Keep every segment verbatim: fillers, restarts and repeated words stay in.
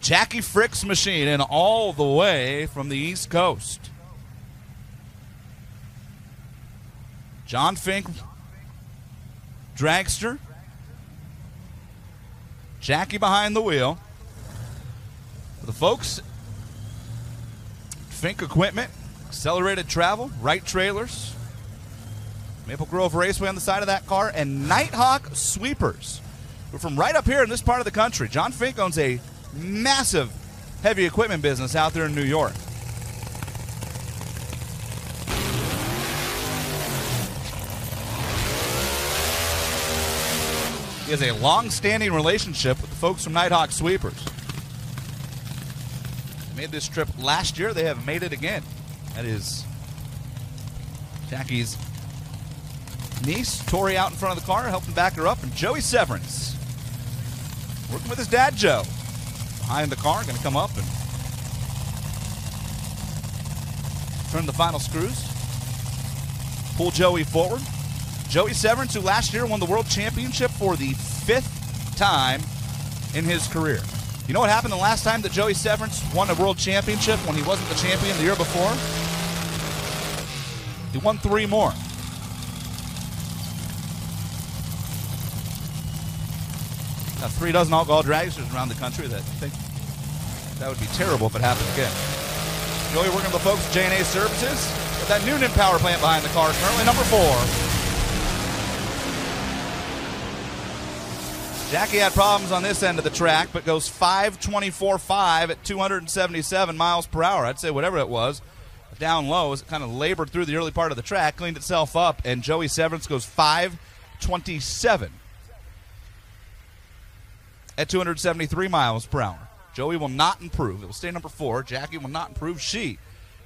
Jackie Fricke's machine, and all the way from the East Coast. John Fink, dragster. Jackie behind the wheel. For the folks, Fink equipment, accelerated travel, Wright trailers, Maple Grove Raceway on the side of that car, and Nighthawk Sweepers. We're from right up here in this part of the country. John Fink owns a massive heavy equipment business out there in New York. He has a long-standing relationship with the folks from Nighthawk Sweepers. They made this trip last year. They have made it again. That is Jackie's niece, Tori, out in front of the car, helping back her up, and Joey Severance, working with his dad, Joe, behind the car, going to come up and turn the final screws, pull Joey forward. Joey Severance, who last year won the World Championship for the fifth time in his career. You know what happened the last time that Joey Severance won a World Championship when he wasn't the champion the year before? He won three more. Now, three dozen alcohol dragsters around the country that think that would be terrible if it happened again. Joey working with the folks at J and A Services with that Noonan power plant behind the car, currently number four. Jackie had problems on this end of the track, but goes five twenty-four point five at two hundred seventy-seven miles per hour. I'd say whatever it was, down low, as it kind of labored through the early part of the track, cleaned itself up, and Joey Severance goes five twenty-seven. At two hundred seventy-three miles per hour. Joey will not improve. It will stay number four. Jackie will not improve. She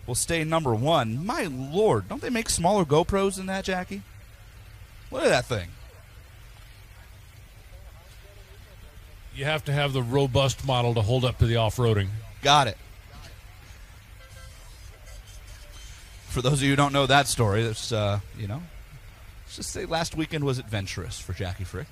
will stay number one. My Lord, don't they make smaller GoPros than that, Jackie? Look at that thing. You have to have the robust model to hold up to the off-roading. Got it. For those of you who don't know that story, that's, uh, you know, let's just say last weekend was adventurous for Jackie Fricke.